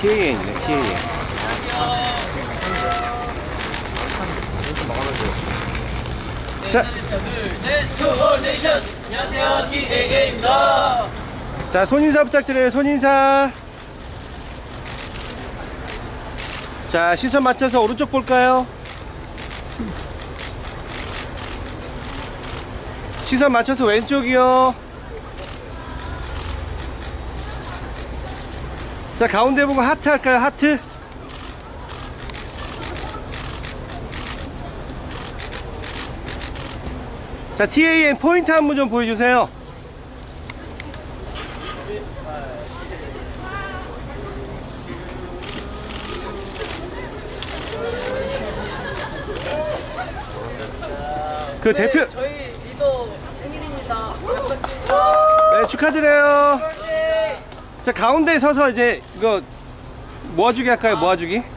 TA에 있네, TA에. 자, 안녕하세요, TA입니다. 자, 손인사 부탁드려요, 손인사. 자, 시선 맞춰서 오른쪽 볼까요? 시선 맞춰서 왼쪽이요. 자, 가운데 보고 하트 할까요? 하트. 자, TAN 포인트 한 번 좀 보여주세요. 그 대표. 저희 리더 생일입니다. 네, 축하드려요. 자, 가운데 서서 이제 이거 모아주기 할까요? 모아주기. 네.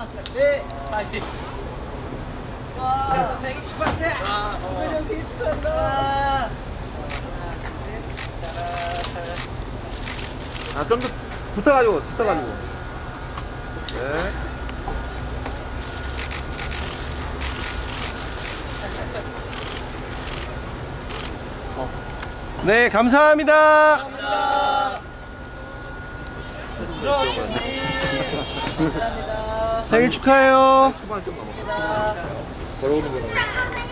와, 생일 축하한다. 선배님 생일 축하한다. 아, 좀 더 붙어가지고, 붙어가지고. 네. 네, 감사합니다. 감사합니다. 감사합니다. 생일 축하해요. 감사합니다.